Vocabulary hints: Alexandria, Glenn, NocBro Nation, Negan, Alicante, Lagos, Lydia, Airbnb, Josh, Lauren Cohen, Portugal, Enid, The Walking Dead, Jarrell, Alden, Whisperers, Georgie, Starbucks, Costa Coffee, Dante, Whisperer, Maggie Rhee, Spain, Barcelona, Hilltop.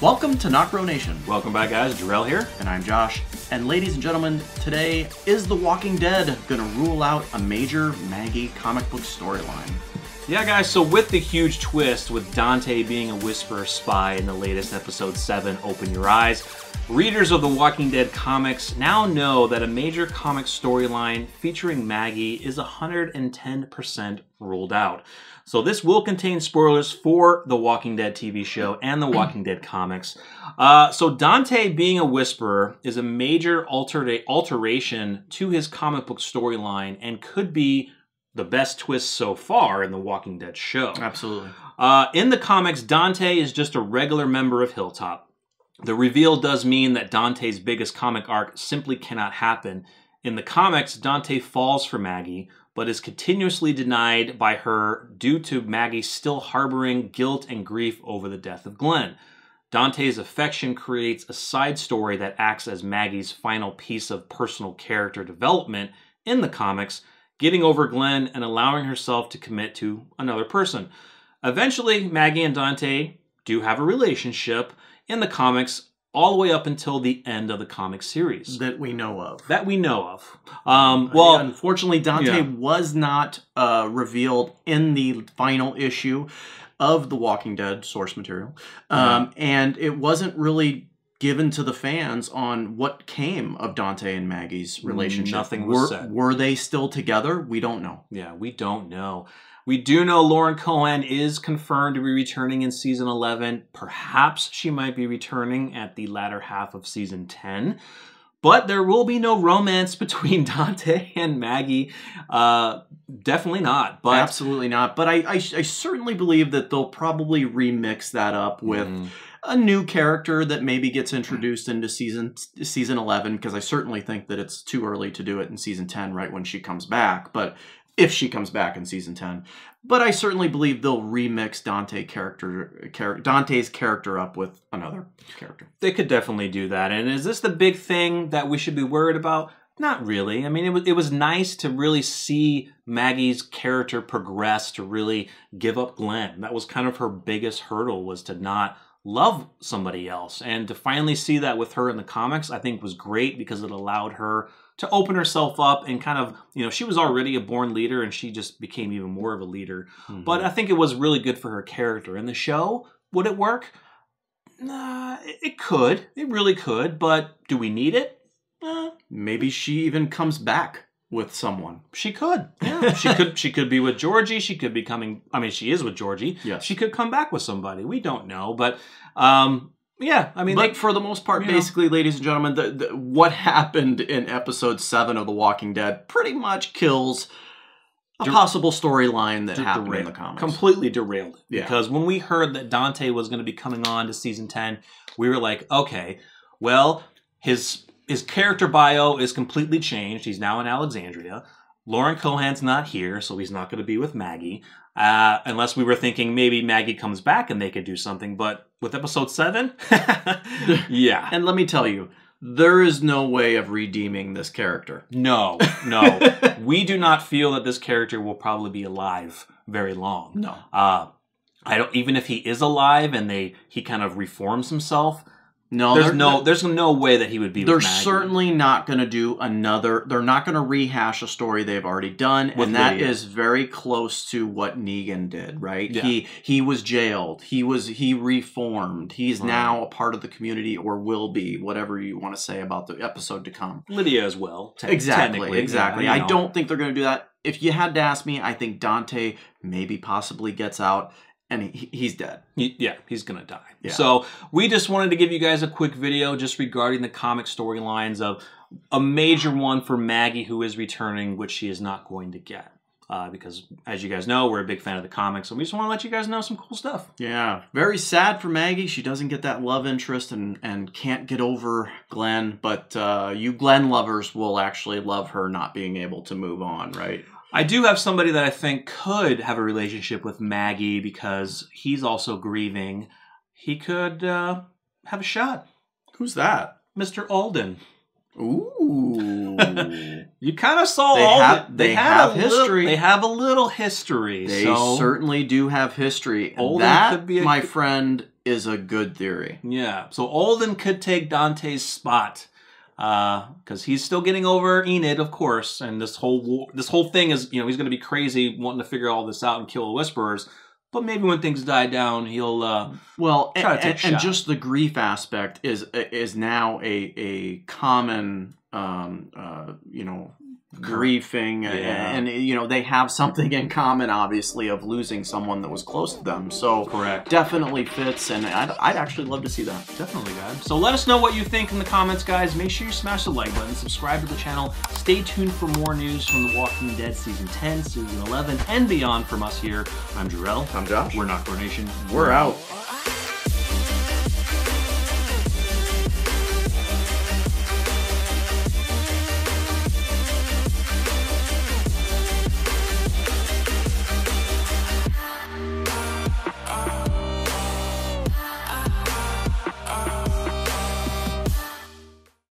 Welcome to NocBro Nation. Welcome back, guys. Jarrell here. And I'm Josh. And ladies and gentlemen, today, is The Walking Dead gonna rule out a major Maggie comic book storyline? Yeah, guys, so with the huge twist with Dante being a Whisperer spy in the latest episode 7, Open Your Eyes, readers of The Walking Dead comics now know that a major comic storyline featuring Maggie is 110% ruled out. So this will contain spoilers for The Walking Dead TV show and The Walking Dead comics. So Dante being a Whisperer is a major alteration to his comic book storyline and could be the best twist so far in The Walking Dead show. Absolutely. In the comics, Dante is just a regular member of Hilltop. The reveal does mean that Dante's biggest comic arc simply cannot happen. In the comics, Dante falls for Maggie, but is continuously denied by her due to Maggie still harboring guilt and grief over the death of Glenn. Dante's affection creates a side story that acts as Maggie's final piece of personal character development in the comics, getting over Glenn and allowing herself to commit to another person. Eventually, Maggie and Dante do have a relationship in the comics all the way up until the end of the comic series. That we know of. That we know of. Well, unfortunately, Dante was not revealed in the final issue of The Walking Dead source material. And it wasn't really given to the fans on what came of Dante and Maggie's relationship. Nothing was said. Were they still together? We don't know. Yeah, we don't know. We do know Lauren Cohen is confirmed to be returning in season 11. Perhaps she might be returning at the latter half of season 10. But there will be no romance between Dante and Maggie. Definitely not. But absolutely not. But I certainly believe that they'll probably remix that up with a new character that maybe gets introduced into season 11, because I certainly think that it's too early to do it in season 10 right when she comes back, but if she comes back in season 10. But I certainly believe they'll remix Dante's character up with another character. They could definitely do that. And is this the big thing that we should be worried about? Not really. I mean, it was nice to really see Maggie's character progress, to really give up Glenn. That was kind of her biggest hurdle, was to not love somebody else, and to finally see that with her in the comics I think was great, because it allowed her to open herself up and kind of, you know, she was already a born leader and she just became even more of a leader. But I think it was really good for her character. In the show, would it work? It could. It really could. But do we need it? Maybe she even comes back with someone. She could. Yeah. She could be with Georgie. She could be coming. I mean, she is with Georgie. Yes. She could come back with somebody. We don't know. But yeah, I mean, but like, for the most part, basically, ladies and gentlemen, what happened in episode 7 of The Walking Dead pretty much kills a possible storyline that happened in the comics. Completely derailed it. Yeah. Because when we heard that Dante was going to be coming on to season 10, we were like, okay, well, his character bio is completely changed. He's now in Alexandria. Lauren Cohen's not here, so he's not going to be with Maggie. Unless we were thinking maybe Maggie comes back and they could do something. But with episode 7? Yeah. And let me tell you, there is no way of redeeming this character. No, no. We do not feel that this character will probably be alive very long. No. I don't. Even if he is alive and he kind of reforms himself, no, there's no way that he would be. They're certainly not going to do another. They're not going to rehash a story they've already done, and that is very close to what Negan did. Right? Yeah. He was jailed. He reformed. He's now a part of the community, or will be, whatever you want to say about the episode to come. Lydia as well. Exactly. Yeah, I don't think they're going to do that. If you had to ask me, I think Dante maybe possibly gets out. And he's dead. Yeah, he's going to die. Yeah. So we just wanted to give you guys a quick video just regarding the comic storylines of a major one for Maggie, who is returning, which she is not going to get. Because, as you guys know, we're a big fan of the comics, and we just want to let you guys know some cool stuff. Yeah. Very sad for Maggie. She doesn't get that love interest and can't get over Glenn. But you Glenn lovers will actually love her not being able to move on, right? I do have somebody that I think could have a relationship with Maggie, because he's also grieving. He could have a shot. Who's that? Mr. Alden. Ooh. You kind of saw Alden. They have history. They have a little history. They certainly do have history. That, my friend, is a good theory. Yeah. So Alden could take Dante's spot because he's still getting over Enid, of course, and this whole thing is, you know, he's going to be crazy wanting to figure all this out and kill the Whisperers. But maybe when things die down, he'll try to take a shot. And just the grief aspect is now a common you know, grieving, yeah. and you know, they have something in common, obviously, of losing someone that was close to them. So correct, definitely fits, and I'd actually love to see that. Definitely, guys. So let us know what you think in the comments, guys. Make sure you smash the like button, subscribe to the channel, stay tuned for more news from The Walking Dead Season 10, Season 11, and beyond from us here. I'm Jarrell. I'm Josh. We're NocBro Nation. We're out.